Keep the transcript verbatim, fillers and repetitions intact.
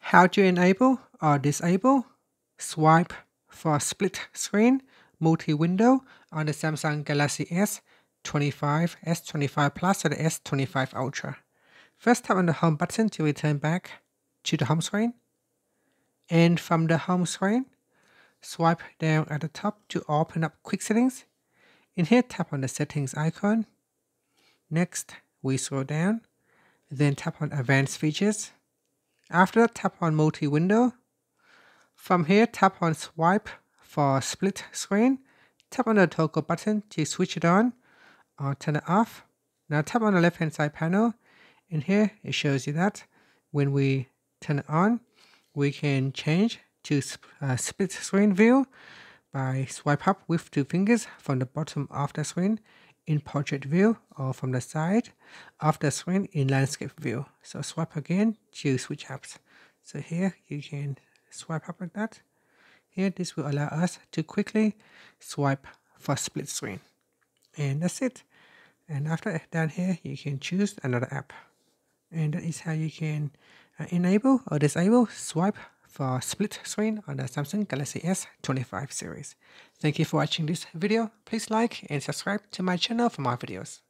How to enable or disable swipe for split screen multi-window on the Samsung Galaxy S twenty-five, S twenty-five Plus or the S twenty-five Ultra. First, tap on the home button to return back to the home screen. And from the home screen, swipe down at the top to open up quick settings. In here, tap on the settings icon. Next, we scroll down, then tap on advanced features. After that, tap on multi-window. From here, tap on swipe for split screen. Tap on the toggle button to switch it on or turn it off. Now tap on the left hand side panel. In here, it shows you that when we turn it on, we can change to uh, split screen view by swipe up with two fingers from the bottom of the screen in portrait view or from the side of the screen in landscape view. So swipe again to switch apps. So here you can swipe up like that. Here, this will allow us to quickly swipe for split screen. And that's it. And after down here, you can choose another app. And that is how you can uh, enable or disable swipe for split screen on the Samsung Galaxy S twenty-five series. Thank you for watching this video. Please like and subscribe to my channel for more videos.